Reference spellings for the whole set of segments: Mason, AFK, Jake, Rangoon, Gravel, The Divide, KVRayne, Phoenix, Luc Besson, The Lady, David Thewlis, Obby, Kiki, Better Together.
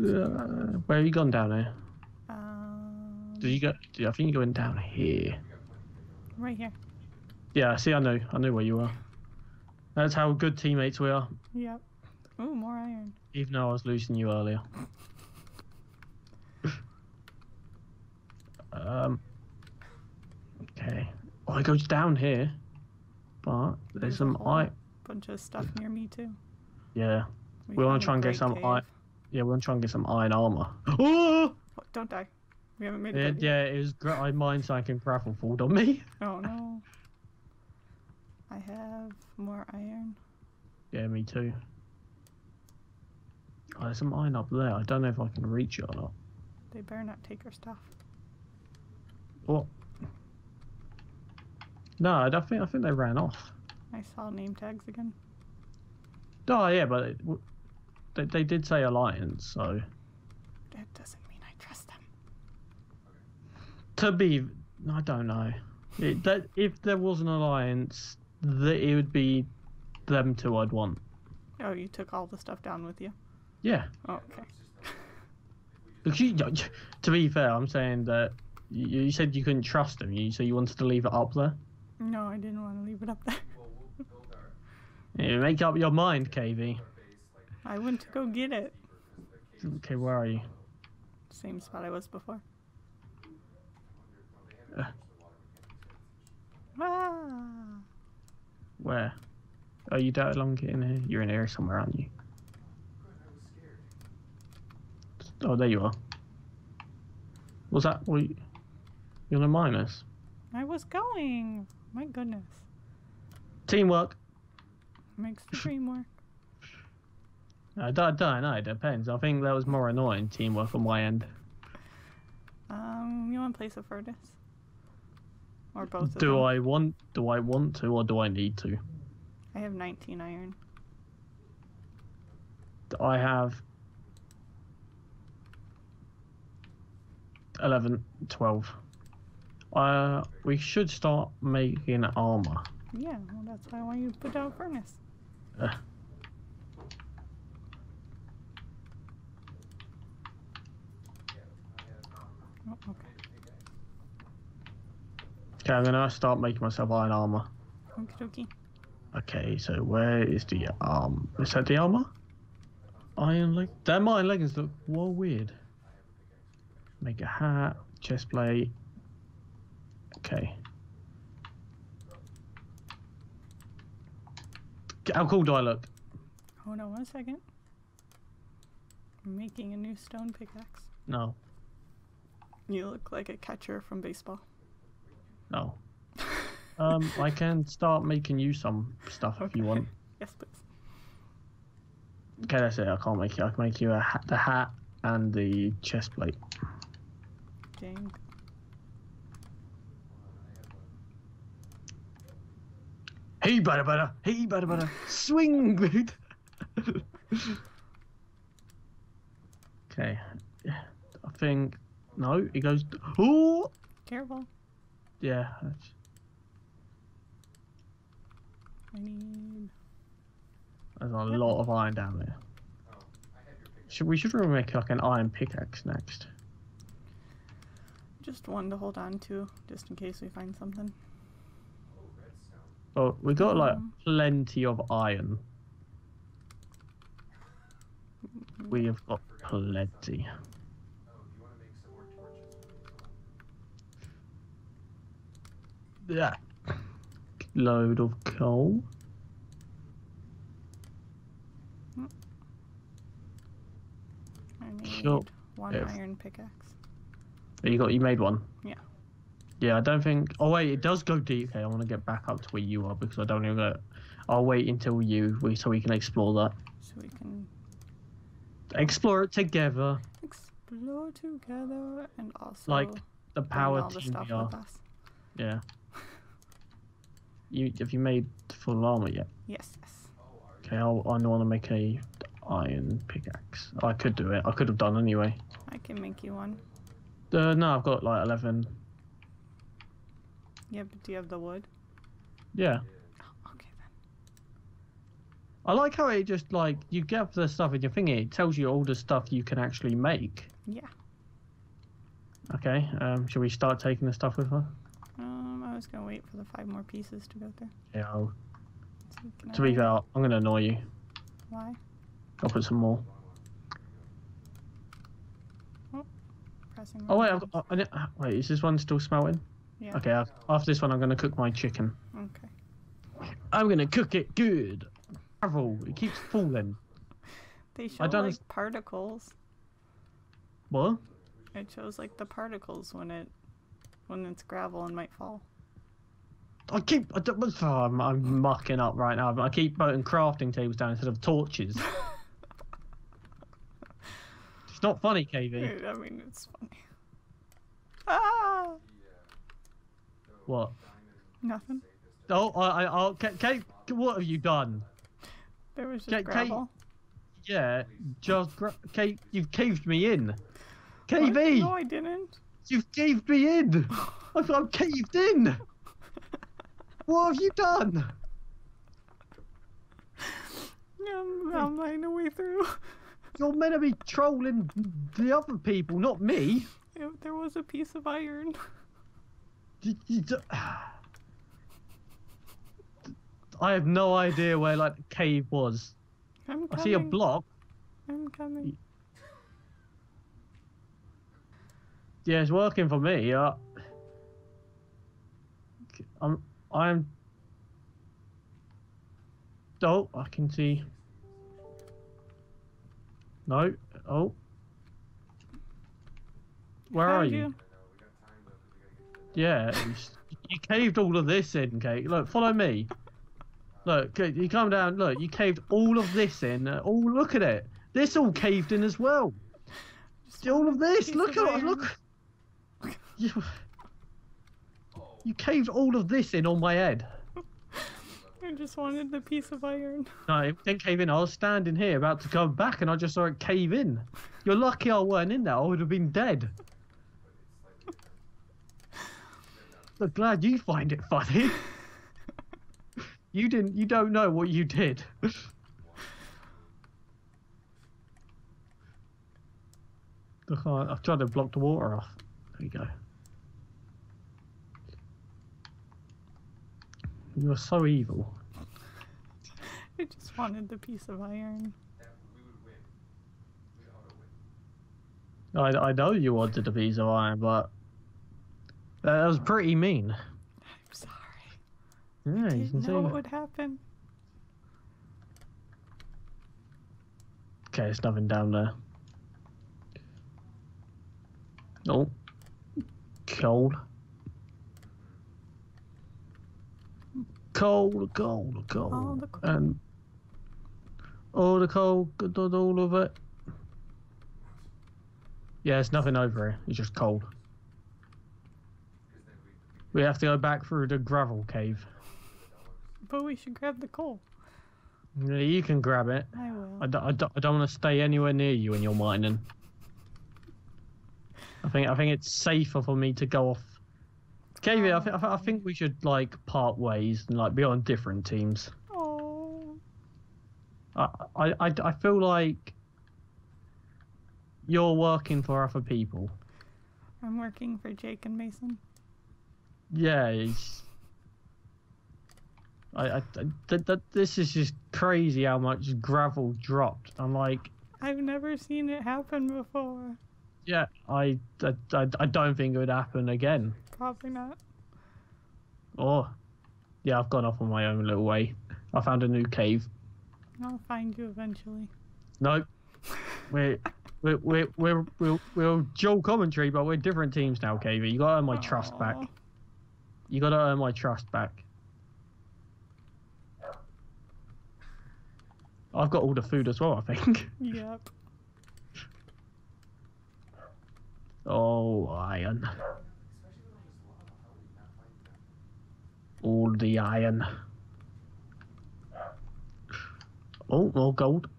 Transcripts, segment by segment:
Where have you gone down here? Did you go? I think you're going down here. Right here. Yeah, see, I know where you are. That's how good teammates we are. Yep. Ooh, more iron. Even though I was losing you earlier. Okay. Oh, it goes down here. But there's some iron. Bunch of stuff near me too. Yeah. We want to try and get some iron. Yeah, we want to try and get some iron armor. Oh! Don't die. We haven't made it. Yeah, it was great. I mined so I can grapple fooled on me. Oh no. I have more iron. Yeah, me too. Oh, there's some iron up there. I don't know if I can reach it or not. They better not take our stuff. What? No, I think they ran off. I saw name tags again. Oh yeah, but they did say alliance, so. That doesn't mean I trust them. I don't know. If there was an alliance, it would be them two I'd want. Oh, you took all the stuff down with you? Yeah. Oh, okay. To be fair, I'm saying that you said you couldn't trust them, so you wanted to leave it up there? No, I didn't want to leave it up there. You make up your mind, KV. I went to go get it. Okay, where are you? Same spot I was before. Where? Oh, you don't long get in here. You're in here somewhere, aren't you? Oh, there you are. Was that what you... You're in a minus? I was going. My goodness. Teamwork. Makes the dream work. I don't know. It depends. I think that was more annoying teamwork on my end. You want to place a furnace? Or both of them? Do I want to or do I need to? I have 19 iron. I have 11, 12. We should start making armor. Yeah, well that's why I want you to put down a furnace. Oh, okay. Okay, I'm gonna start making myself iron armor. Okie dokie. Okay, so where is the is that the armor? Iron leg. Damn, iron leggings look well weird. Make a hat, chest plate. Okay. How cool do I look? Hold on one second. I'm making a new stone pickaxe. No. You look like a catcher from baseball. No. I can start making you some stuff if you want. Yes, please. Okay, that's it. I can't make it. I can make you the hat and the chest plate. Dang. Hey, butter, butter. Swing, dude. Okay. I think... No, it goes... Oh! Careful. Yeah. I need... There's a lot of iron down there. We should really make like an iron pickaxe next. Just one to hold on to, just in case we find something. Oh, we got like plenty of iron. We have got plenty. Yeah. Load of coal. I need one iron pickaxe. You made one? Yeah. Yeah, I don't think... Oh, wait, it does go deep. Okay, I want to get back up to where you are because I don't even go... I'll wait until so we can explore that. So we can... Explore it together. Explore together and also... Like, the power team we are. Yeah. Have you made full armor yet? Yes, yes. Okay, I want to make a iron pickaxe. I could do it. I could have done anyway. I can make you one. No, I've got like 11... Yeah, but do you have the wood? Yeah. Oh, okay then. I like how it just, like, you get up the stuff in your thingy, it tells you all the stuff you can actually make. Yeah. Okay, should we start taking the stuff with her? I was going to wait for the 5 more pieces to go through. Yeah, to be fair, I'm going to annoy you. Why? I'll put some more. Oh, pressing. Oh, wait, wait, is this one still smelting? Yeah. Okay, after this one, I'm going to cook my chicken. Okay. I'm going to cook it good. Gravel, it keeps falling. They show, like, particles. What? It shows, like, the particles when it's gravel and might fall. I'm mucking up right now. I keep putting crafting tables down instead of torches. It's not funny, KV. Dude, I mean, it's funny. Ah! What? Nothing. Oh, Kate, what have you done? There was just gravel. Kate, yeah, just Kate, you've caved me in. KV! No, I didn't. You've caved me in. I'm caved in. What have you done? I'm lying the way through. You're meant to be trolling the other people, not me. If there was a piece of iron. I have no idea where, like, the cave was. I'm coming. I see a block. I'm coming. Yeah, it's working for me. Oh, I can see. No. Oh. Where are you? Yeah, you caved all of this in, Kate. Look, follow me. Look, you come down. Look, you caved all of this in. Oh, look at it. This all caved in as well. See all of this. Look at it. Look. You caved all of this in on my head. I just wanted the piece of iron. No, it didn't cave in. I was standing here about to go back and I just saw it cave in. You're lucky I weren't in there. I would have been dead. I'm glad you find it funny. You don't know what you did. Look, I've tried to block the water off. There you go. You are so evil. I just wanted the piece of iron. I know you wanted the piece of iron, but that was pretty mean. I'm sorry. Yeah, I didn't know what would happen. Okay, there's nothing down there. Oh, cold. Coal. All the coal. And all the coal, all of it. Yeah, it's nothing over here. It's just coal. We have to go back through the gravel cave. But we should grab the coal. Yeah, you can grab it. I will. I don't want to stay anywhere near you when you're mining. I think it's safer for me to go off. KV, I think we should, like, part ways and, like, be on different teams. Oh. I feel like you're working for other people. I'm working for Jake and Mason. Yeah. This is just crazy how much gravel dropped. I'm like, I've never seen it happen before. Yeah, I don't think it would happen again. Probably not. Oh, yeah, I've gone off on my own little way. I found a new cave. I'll find you eventually. Nope. We're dual commentary, but we're different teams now, KV. You gotta earn my trust back. You gotta earn my trust back. I've got all the food as well, I think. Yep. Oh, iron. All the iron. Oh, more gold.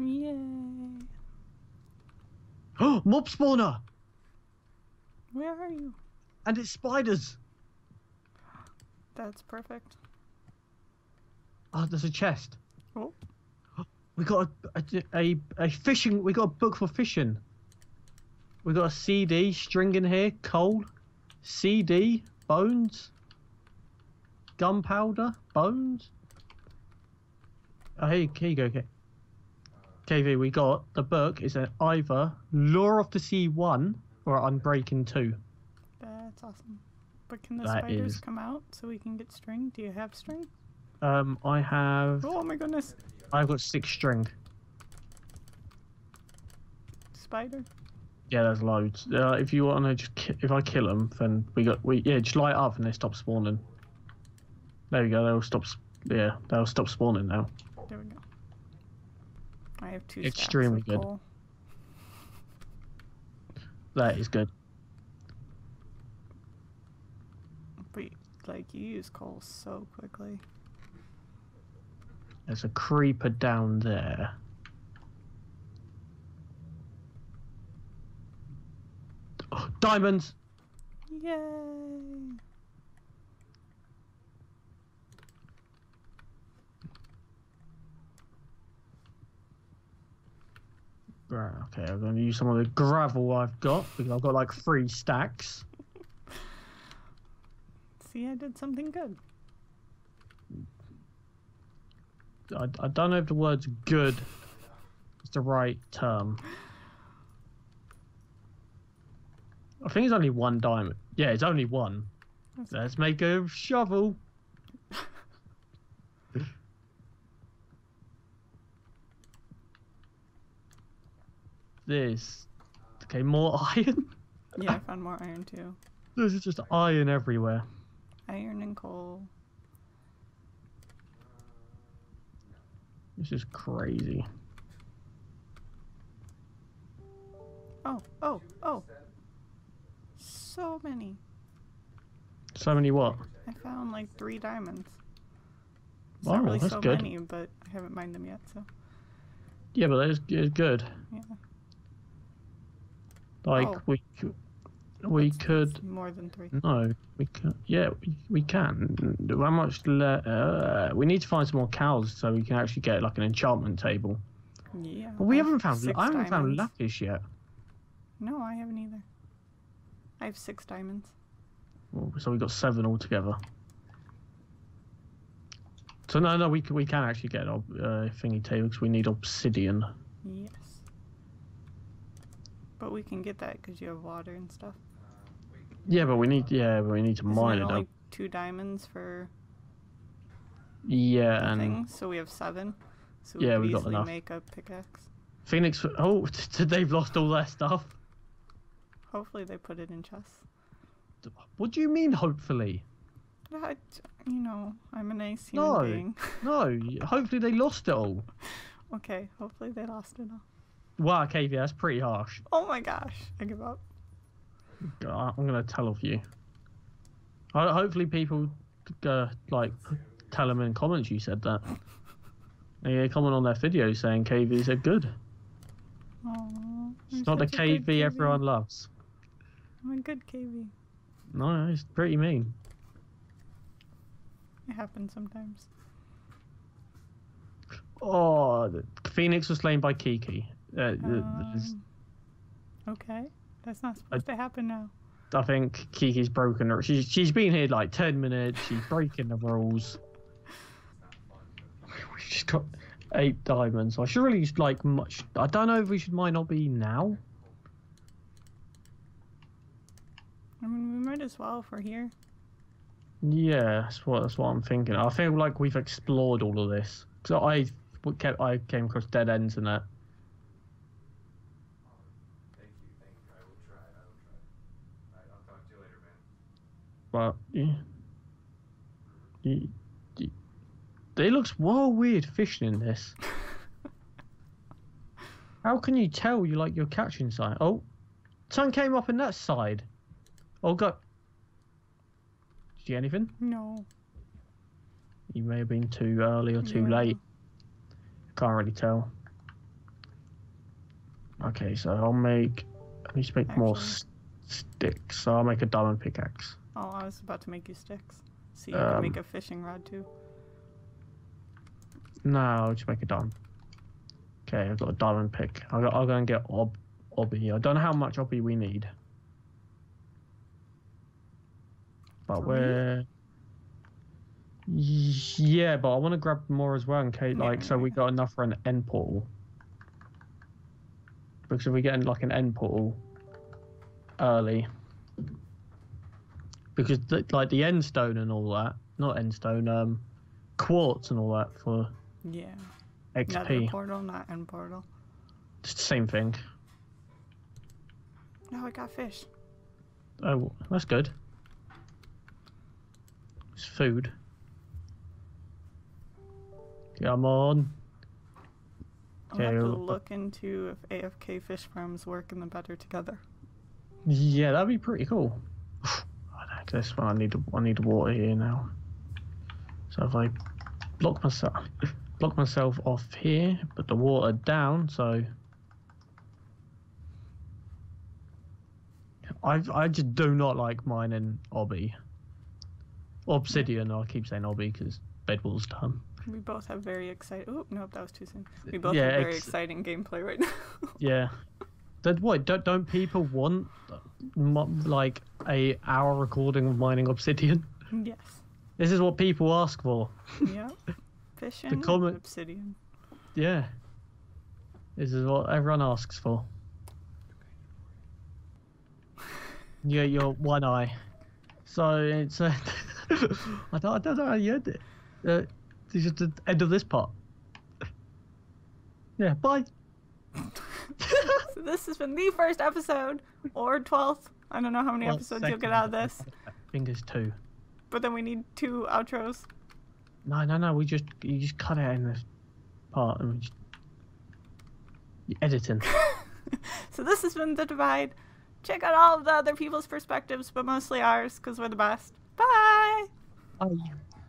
Yay. Oh, mob spawner! Where are you? And it's spiders. That's perfect. Oh, there's a chest. Oh. We got a fishing. We got a book for fishing. We got a CD, string in here, coal, CD, bones, gunpowder, bones. Oh, here you go, okay. KV, we got the book. It's either Lure of the Sea 1 or Unbreaking 2. That's awesome. But can the spiders come out so we can get string? Do you have string? I have... Oh my goodness. I've got 6 string. Spider? Yeah, there's loads. If you want to just... If I kill them, then we got... Yeah, just light up and they stop spawning. There we go. They'll stop... Yeah, they'll stop spawning now. There we go. I have 2 stacks of coal. That is good. But, like, you use coal so quickly. There's a creeper down there. Oh, diamonds! Yay! Right, okay, I'm going to use some of the gravel I've got, because I've got like 3 stacks. See, I did something good. I don't know if the word's good is the right term. I think it's only 1 diamond. Yeah, it's only 1. Let's make a shovel. This. Okay, more iron. Yeah, I found more iron too. This is just iron everywhere. Iron and coal. This is crazy. Oh, oh, oh. So many. So many what? I found like 3 diamonds. It's not really that's so good. Many, but I haven't mined them yet, so. Yeah, but that is good. Yeah. Like, oh. We could... More than 3. No, we can. Yeah, we can. How much... we need to find some more cows so we can actually get, like, an enchantment table. Yeah. Well, we haven't found... I haven't found lapis yet. No, I haven't either. I have 6 diamonds. Well, so we've got 7 altogether. So, no, we can actually get a thingy table because we need obsidian. Yes. But we can get that because you have water and stuff. Yeah, but we need. Yeah, but we need to mine it up. Like 2 diamonds for. Yeah, and so we have 7. So we could easily make a pickaxe. Phoenix. Oh, they've lost all their stuff. Hopefully, they put it in chests. What do you mean? Hopefully. That, you know, I'm a nice human being. No. Hopefully, they lost it all. Okay. Hopefully, they lost it all. Wow, KV, that's pretty harsh. Oh my gosh, I give up. God, I'm gonna tell off you. Hopefully, people like tell them in comments you said that. They comment on their video saying KVs are good. Aww, it's not the KV everyone loves. I'm a good KV. No, it's pretty mean. It happens sometimes. Oh, the Phoenix was slain by Kiki. Okay, that's not supposed to happen now. I think Kiki's broken. She's been here like 10 minutes. She's breaking the rules. We've just got 8 diamonds. I should really like much. I don't know if we should mine Obby now. I mean, we might as well if we're here. Yeah, that's what I'm thinking. I feel like we've explored all of this. So I came across dead ends in that. Thank you. I will try. All right, I'll talk to you later, man. Well, it looks well weird fishing in this. How can you tell you're catching something? Oh, something came up in that side. Oh God. Did you get anything? No. You may have been too early or too late. Can't really tell. Okay, so I'll make... I need to make more sticks, so I'll make a diamond pickaxe. Oh, I was about to make you sticks. So you can make a fishing rod too. No, I'll just make a diamond. Okay, I've got a diamond pick. I'll go and get Obby. I don't know how much Obby we need. But we're... Yeah, but I want to grab more as well in case, like, so we got enough for an end portal. Because if we get, like, an end portal early... Because, like, the end stone and all that... Not end stone, quartz and all that for... Yeah. XP. Not end portal, not end portal. It's the same thing. No, I got fish. Oh, that's good. It's food. Come on. Okay, I'll have to look into if AFK fish farms work in the better together. Yeah, that'd be pretty cool. This one, I need water here now. So if I block myself off here, put the water down, so I just do not like mining obsidian. I keep saying obby because Bedwall's done. We both have very exciting. Oh no, that was too soon. We both have very exciting gameplay right now. Yeah. That what don't people want like an hour recording of mining obsidian? Yes. This is what people ask for. Yeah. Fishing and obsidian. Yeah. This is what everyone asks for. Yeah, your one eye. So it's I don't know how you did it. This is the end of this part. Yeah. Bye. So this has been the first episode, or 12th. I don't know how many episodes you'll get out of this. I think it's 2. But then we need 2 outros. No. You just cut it in this part and you're editing. So this has been The Divide. Check out all of the other people's perspectives, but mostly ours, because we're the best. Bye. Bye.